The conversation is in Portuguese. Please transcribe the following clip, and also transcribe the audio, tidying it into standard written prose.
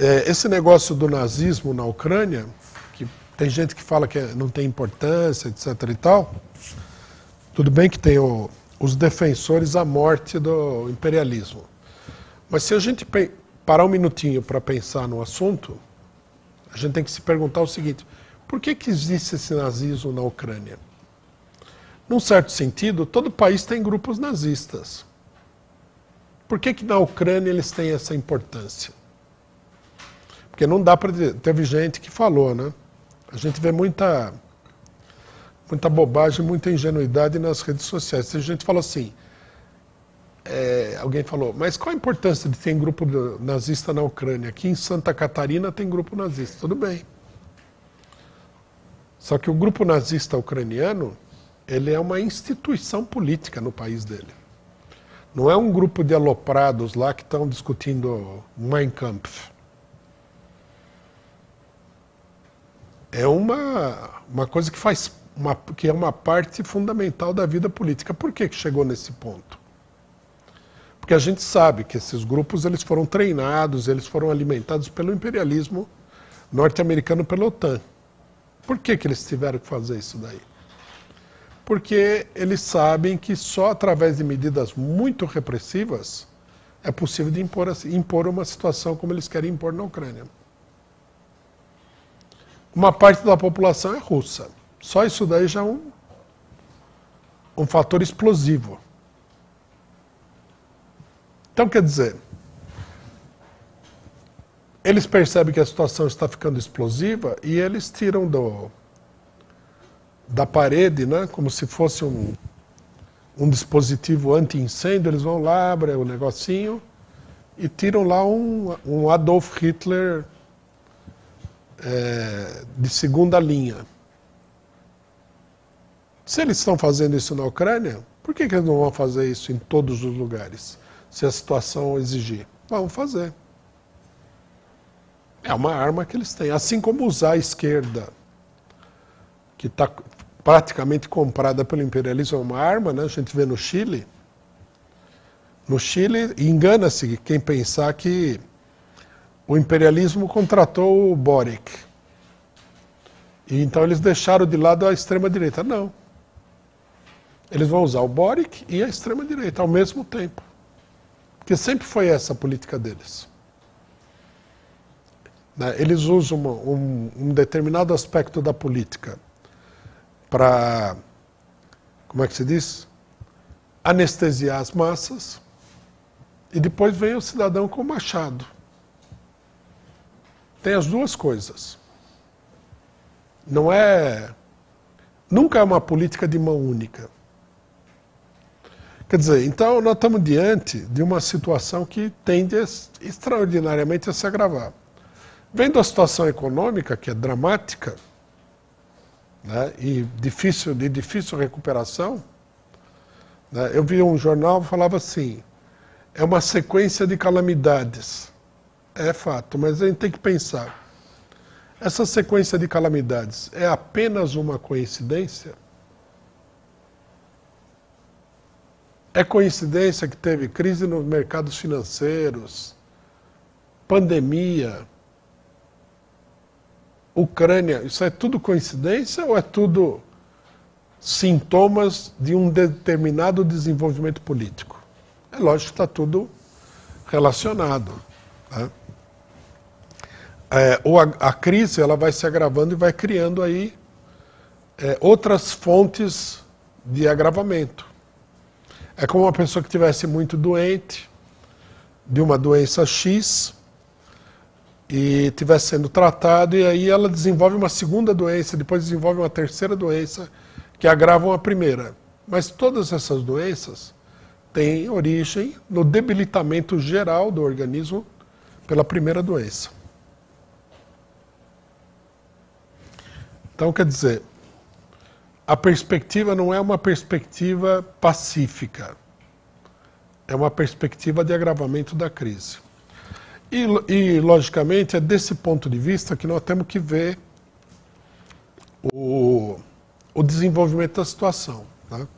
Esse negócio do nazismo na Ucrânia, que tem gente que fala que não tem importância, etc. e tal, tudo bem que tem os defensores à morte do imperialismo. Mas se a gente parar um minutinho para pensar no assunto, a gente tem que se perguntar o seguinte: por que que existe esse nazismo na Ucrânia? Num certo sentido, todo país tem grupos nazistas. Por que que na Ucrânia eles têm essa importância? Porque não dá para dizer. Teve gente que falou, né? A gente vê muita bobagem, muita ingenuidade nas redes sociais. Tem gente que falou assim, alguém falou, mas qual a importância de ter um grupo nazista na Ucrânia? Aqui em Santa Catarina tem grupo nazista. Tudo bem. Só que o grupo nazista ucraniano, ele é uma instituição política no país dele. Não é um grupo de aloprados lá que estão discutindo Mein Kampf. É uma coisa que que é uma parte fundamental da vida política. Por que que chegou nesse ponto? Porque a gente sabe que esses grupos eles foram treinados, eles foram alimentados pelo imperialismo norte-americano, pela OTAN. Por que que eles tiveram que fazer isso daí? Porque eles sabem que só através de medidas muito repressivas é possível de impor uma situação como eles querem impor na Ucrânia. Uma parte da população é russa. Só isso daí já é um fator explosivo. Então, quer dizer, eles percebem que a situação está ficando explosiva e eles tiram da parede, né, como se fosse um dispositivo anti-incêndio, eles vão lá, abrem o negocinho e tiram lá um Adolf Hitler de segunda linha. Se eles estão fazendo isso na Ucrânia, por que que eles não vão fazer isso em todos os lugares? Se a situação exigir, vão fazer. É uma arma que eles têm. Assim como usar a esquerda, que está praticamente comprada pelo imperialismo, é uma arma, né? A gente vê no Chile. No Chile, engana-se quem pensar que o imperialismo contratou o Boric. E então eles deixaram de lado a extrema-direita. Não. Eles vão usar o Boric e a extrema-direita ao mesmo tempo. Porque sempre foi essa a política deles. Eles usam um determinado aspecto da política para, como é que se diz? Anestesiar as massas. E depois vem o cidadão com o machado. Tem as duas coisas. Não é... Nunca é uma política de mão única. Quer dizer, então nós estamos diante de uma situação que tende extraordinariamente a se agravar. Vendo a situação econômica, que é dramática, né, e de difícil recuperação, né, eu vi um jornal que falava assim, é uma sequência de calamidades. É fato, mas a gente tem que pensar. Essa sequência de calamidades é apenas uma coincidência? É coincidência que teve crise nos mercados financeiros, pandemia, Ucrânia, isso é tudo coincidência ou é tudo sintomas de um determinado desenvolvimento político? É lógico que está tudo relacionado, né? A crise ela vai se agravando e vai criando aí outras fontes de agravamento. É como uma pessoa que estivesse muito doente, de uma doença X, e estivesse sendo tratado, e aí ela desenvolve uma segunda doença, depois desenvolve uma terceira doença, que agravam a primeira. Mas todas essas doenças têm origem no debilitamento geral do organismo pela primeira doença. Então, quer dizer, a perspectiva não é uma perspectiva pacífica. É uma perspectiva de agravamento da crise. E logicamente, é desse ponto de vista que nós temos que ver o desenvolvimento da situação, tá?